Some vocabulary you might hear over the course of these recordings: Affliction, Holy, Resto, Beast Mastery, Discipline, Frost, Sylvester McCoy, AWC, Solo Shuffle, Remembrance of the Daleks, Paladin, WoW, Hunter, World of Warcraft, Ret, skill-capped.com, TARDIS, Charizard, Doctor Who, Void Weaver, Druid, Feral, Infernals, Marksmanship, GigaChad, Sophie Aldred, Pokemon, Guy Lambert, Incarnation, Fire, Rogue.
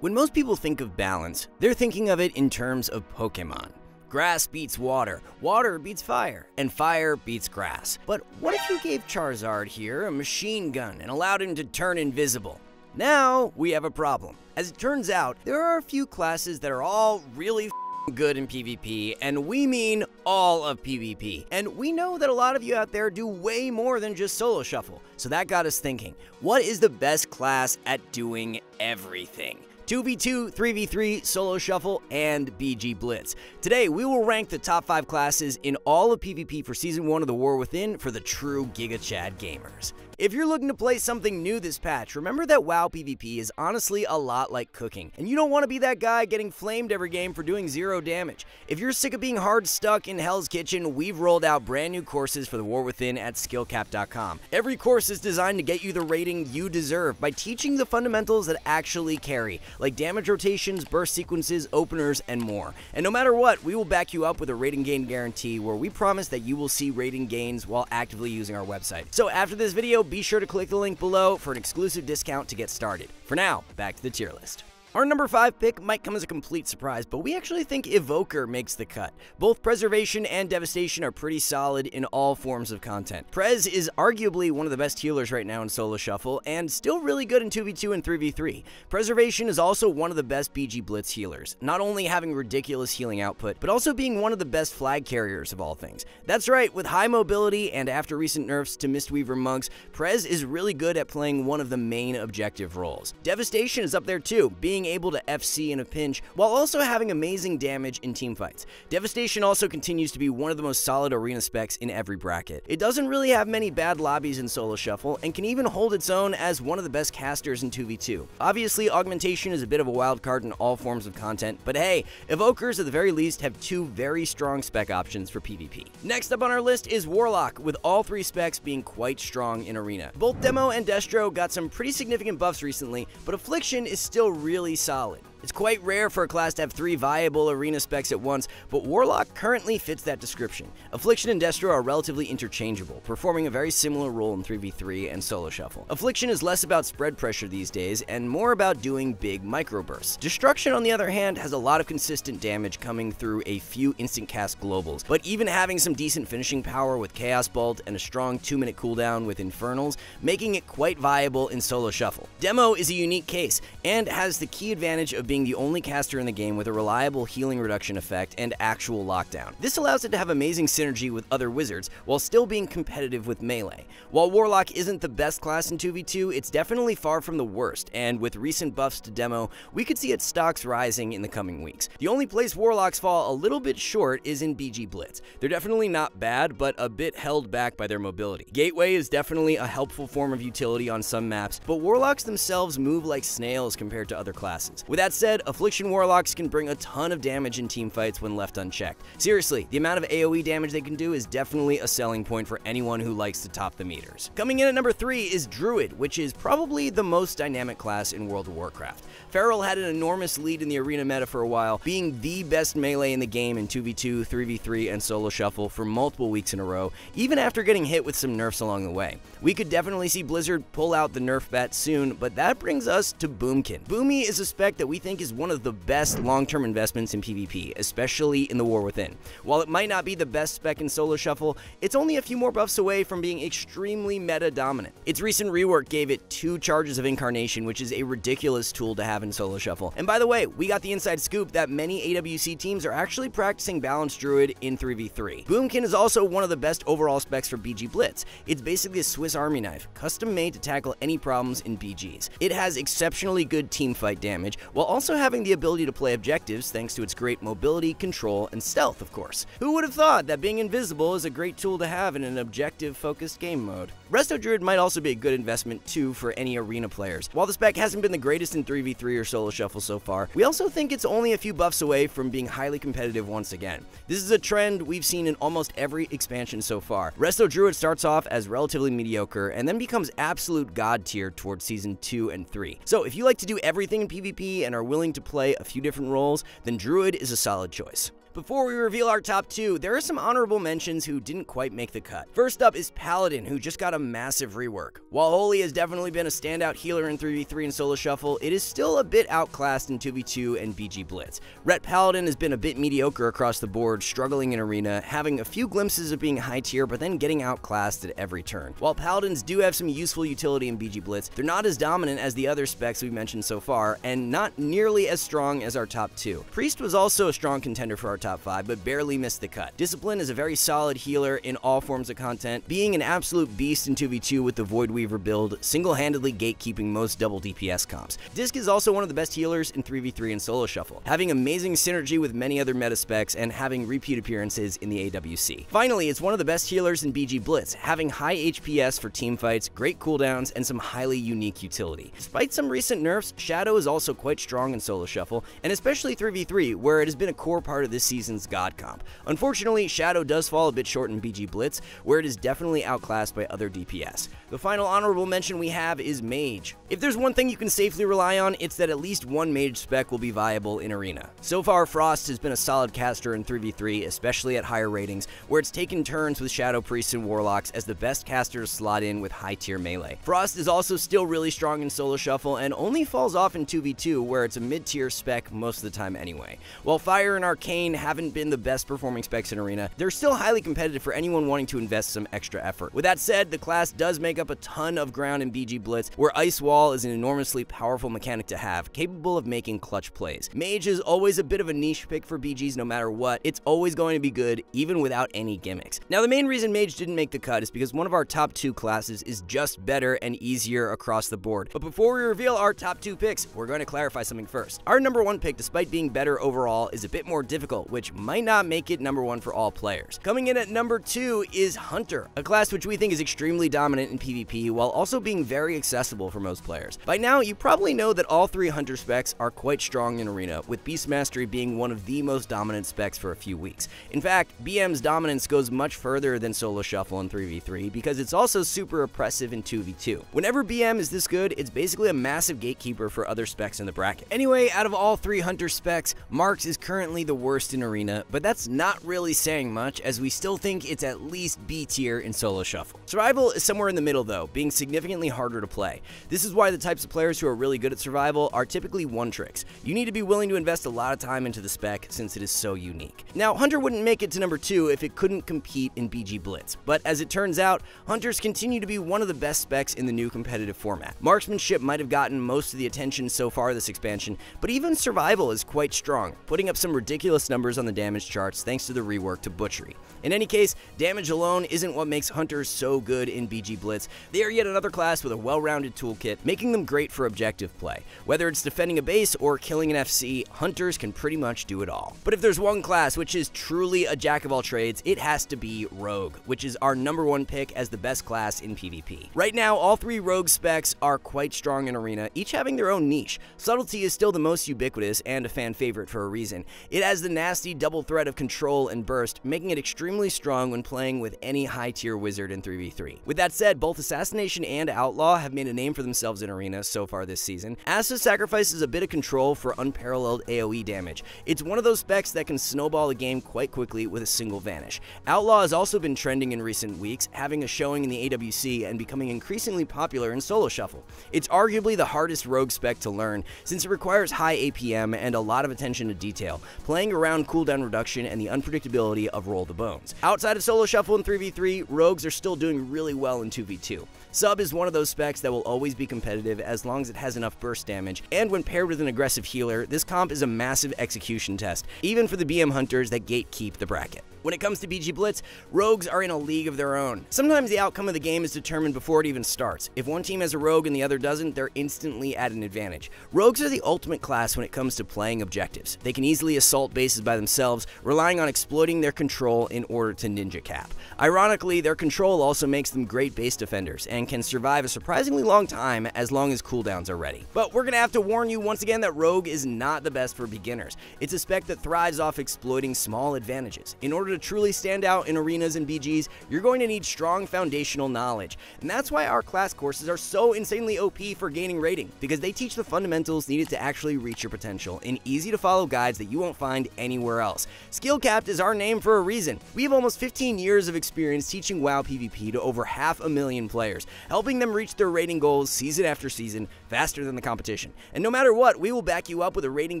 When most people think of balance, they're thinking of it in terms of Pokemon. Grass beats water, water beats fire, and fire beats grass. But what if you gave Charizard here a machine gun and allowed him to turn invisible? Now we have a problem. As it turns out, there are a few classes that are all really f***ing good in PvP, and we mean all of PvP. And we know that a lot of you out there do way more than just Solo Shuffle, so that got us thinking, what is the best class at doing everything? 2v2, 3v3, Solo Shuffle, and BG Blitz. Today, we will rank the top 5 classes in all of PvP for Season 1 of The War Within for the true GigaChad gamers. If you're looking to play something new this patch, remember that WoW PvP is honestly a lot like cooking, and you don't want to be that guy getting flamed every game for doing 0 damage. If you're sick of being hard stuck in Hell's Kitchen, we've rolled out brand new courses for The War Within at skill-capped.com. Every course is designed to get you the rating you deserve by teaching the fundamentals that actually carry, like damage rotations, burst sequences, openers, and more. And no matter what, we will back you up with a rating gain guarantee where we promise that you will see rating gains while actively using our website. So after this video, be sure to click the link below for an exclusive discount to get started. For now, back to the tier list. Our number 5 pick might come as a complete surprise, but we actually think Evoker makes the cut. Both Preservation and Devastation are pretty solid in all forms of content. Prez is arguably one of the best healers right now in Solo Shuffle, and still really good in 2v2 and 3v3. Preservation is also one of the best BG Blitz healers, not only having ridiculous healing output, but also being one of the best flag carriers of all things. That's right, with high mobility and after recent nerfs to Mistweaver monks, Prez is really good at playing one of the main objective roles. Devastation is up there too, being able to FC in a pinch, while also having amazing damage in teamfights. Devastation also continues to be one of the most solid arena specs in every bracket. It doesn't really have many bad lobbies in Solo Shuffle, and can even hold its own as one of the best casters in 2v2. Obviously, Augmentation is a bit of a wild card in all forms of content, but hey, Evokers at the very least have 2 very strong spec options for PvP. Next up on our list is Warlock, with all 3 specs being quite strong in arena. Both Demo and Destro got some pretty significant buffs recently, but Affliction is still really solid. It's quite rare for a class to have 3 viable arena specs at once, but Warlock currently fits that description. Affliction and Destro are relatively interchangeable, performing a very similar role in 3v3 and Solo Shuffle. Affliction is less about spread pressure these days, and more about doing big microbursts. Destruction, on the other hand, has a lot of consistent damage coming through a few instant cast globals, but even having some decent finishing power with Chaos Bolt and a strong 2-minute cooldown with Infernals, making it quite viable in Solo Shuffle. Demo is a unique case, and has the key advantage of being the only caster in the game with a reliable healing reduction effect and actual lockdown. This allows it to have amazing synergy with other wizards, while still being competitive with melee. While Warlock isn't the best class in 2v2, it's definitely far from the worst, and with recent buffs to Demo, we could see its stocks rising in the coming weeks. The only place Warlocks fall a little bit short is in BG Blitz. They're definitely not bad, but a bit held back by their mobility. Gateway is definitely a helpful form of utility on some maps, but Warlocks themselves move like snails compared to other classes. With that said, Affliction Warlocks can bring a ton of damage in teamfights when left unchecked. Seriously, the amount of AoE damage they can do is definitely a selling point for anyone who likes to top the meters. Coming in at number 3 is Druid, which is probably the most dynamic class in World of Warcraft. Feral had an enormous lead in the arena meta for a while, being the best melee in the game in 2v2, 3v3, and Solo Shuffle for multiple weeks in a row, even after getting hit with some nerfs along the way. We could definitely see Blizzard pull out the nerf bat soon, but that brings us to Boomkin. Boomy is a spec that we think is one of the best long-term investments in PvP, especially in The War Within. While it might not be the best spec in Solo Shuffle, it's only a few more buffs away from being extremely meta-dominant. Its recent rework gave it 2 charges of Incarnation, which is a ridiculous tool to have in Solo Shuffle. And by the way, we got the inside scoop that many AWC teams are actually practicing Balanced Druid in 3v3. Boomkin is also one of the best overall specs for BG Blitz. It's basically a Swiss Army knife, custom-made to tackle any problems in BGs. It has exceptionally good teamfight damage, while also having the ability to play objectives thanks to its great mobility, control, and stealth, of course. Who would have thought that being invisible is a great tool to have in an objective-focused game mode? Resto Druid might also be a good investment, too, for any arena players. While the spec hasn't been the greatest in 3v3 or Solo Shuffle so far, we also think it's only a few buffs away from being highly competitive once again. This is a trend we've seen in almost every expansion so far. Resto Druid starts off as relatively mediocre, and then becomes absolute god tier towards Season 2 and 3. So if you like to do everything in PvP and are willing to play a few different roles, then Druid is a solid choice. Before we reveal our top two, there are some honorable mentions who didn't quite make the cut. First up is Paladin, who just got a massive rework. While Holy has definitely been a standout healer in 3v3 and Solo Shuffle, it is still a bit outclassed in 2v2 and BG Blitz. Ret Paladin has been a bit mediocre across the board, struggling in Arena, having a few glimpses of being high tier, but then getting outclassed at every turn. While Paladins do have some useful utility in BG Blitz, they're not as dominant as the other specs we've mentioned so far, and not nearly as strong as our top two. Priest was also a strong contender for our top five, but barely missed the cut. Discipline is a very solid healer in all forms of content, being an absolute beast in 2v2 with the Void Weaver build, single-handedly gatekeeping most double DPS comps. Disc is also one of the best healers in 3v3 and Solo Shuffle, having amazing synergy with many other meta specs and having repeat appearances in the AWC. Finally, it's one of the best healers in BG Blitz, having high HPS for teamfights, great cooldowns, and some highly unique utility. Despite some recent nerfs, Shadow is also quite strong in Solo Shuffle, and especially 3v3, where it has been a core part of this season's god comp. Unfortunately, Shadow does fall a bit short in BG Blitz, where it is definitely outclassed by other DPS. The final honorable mention we have is Mage. If there's one thing you can safely rely on, it's that at least one Mage spec will be viable in Arena. So far, Frost has been a solid caster in 3v3, especially at higher ratings, where it's taken turns with Shadow Priests and Warlocks as the best caster to slot in with high-tier melee. Frost is also still really strong in Solo Shuffle and only falls off in 2v2, where it's a mid-tier spec most of the time anyway. While Fire and Arcane haven't been the best performing specs in Arena, they're still highly competitive for anyone wanting to invest some extra effort. With that said, the class does make up a ton of ground in BG Blitz, where Ice Wall is an enormously powerful mechanic to have, capable of making clutch plays. Mage is always a bit of a niche pick for BGs no matter what. It's always going to be good, even without any gimmicks. Now, the main reason Mage didn't make the cut is because one of our top two classes is just better and easier across the board. But before we reveal our top two picks, we're going to clarify something first. Our number one pick, despite being better overall, is a bit more difficult, which might not make it number one for all players. Coming in at number two is Hunter, a class which we think is extremely dominant in PvP while also being very accessible for most players. By now, you probably know that all three Hunter specs are quite strong in Arena, with Beast Mastery being one of the most dominant specs for a few weeks. In fact, BM's dominance goes much further than Solo Shuffle in 3v3 because it's also super oppressive in 2v2. Whenever BM is this good, it's basically a massive gatekeeper for other specs in the bracket. Anyway, out of all three Hunter specs, Marks is currently the worst in Arena, but that's not really saying much, as we still think it's at least B tier in Solo Shuffle. Survival is somewhere in the middle though, being significantly harder to play. This is why the types of players who are really good at Survival are typically one tricks. You need to be willing to invest a lot of time into the spec since it is so unique. Now, Hunter wouldn't make it to number two if it couldn't compete in BG Blitz, but as it turns out, Hunters continue to be one of the best specs in the new competitive format. Marksmanship might have gotten most of the attention so far this expansion, but even Survival is quite strong, putting up some ridiculous numbers on the damage charts thanks to the rework to Butchery. In any case, damage alone isn't what makes Hunters so good in BG Blitz. They are yet another class with a well-rounded toolkit, making them great for objective play. Whether it's defending a base or killing an FC, Hunters can pretty much do it all. But if there's one class which is truly a jack-of-all-trades, it has to be Rogue, which is our number one pick as the best class in PvP. Right now, all three Rogue specs are quite strong in Arena, each having their own niche. Subtlety is still the most ubiquitous and a fan favorite for a reason. It has the nasty double threat of control and burst, making it extremely strong when playing with any high-tier wizard in 3v3. With that said, both Assassination and Outlaw have made a name for themselves in Arena so far this season. Asa sacrifices a bit of control for unparalleled AoE damage. It's one of those specs that can snowball the game quite quickly with a single vanish. Outlaw has also been trending in recent weeks, having a showing in the AWC and becoming increasingly popular in Solo Shuffle. It's arguably the hardest Rogue spec to learn, since it requires high APM and a lot of attention to detail, playing around cooldown reduction and the unpredictability of Roll the Bones. Outside of Solo Shuffle and 3v3, Rogues are still doing really well in 2v2. Sub is one of those specs that will always be competitive as long as it has enough burst damage, and when paired with an aggressive healer, this comp is a massive execution test, even for the BM Hunters that gatekeep the bracket. When it comes to BG Blitz, Rogues are in a league of their own. Sometimes the outcome of the game is determined before it even starts. If one team has a Rogue and the other doesn't, they're instantly at an advantage. Rogues are the ultimate class when it comes to playing objectives. They can easily assault bases by themselves, relying on exploiting their control in order to ninja cap. Ironically, their control also makes them great base defenders and can survive a surprisingly long time as long as cooldowns are ready. But we're going to have to warn you once again that Rogue is not the best for beginners. It's a spec that thrives off exploiting small advantages. In order order to truly stand out in arenas and BGs, you're going to need strong foundational knowledge. And that's why our class courses are so insanely OP for gaining rating, because they teach the fundamentals needed to actually reach your potential in easy-to-follow guides that you won't find anywhere else. Skill Capped is our name for a reason. We have almost 15 years of experience teaching WoW PvP to over 500,000 players, helping them reach their rating goals season after season faster than the competition. And no matter what, we will back you up with a rating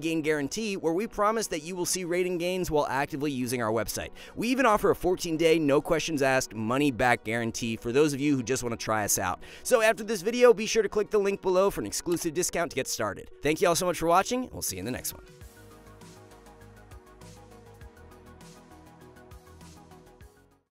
gain guarantee where we promise that you will see rating gains while actively using our website. We even offer a 14-day, no questions asked, money-back guarantee for those of you who just want to try us out. So after this video, be sure to click the link below for an exclusive discount to get started. Thank you all so much for watching, and we'll see you in the next one.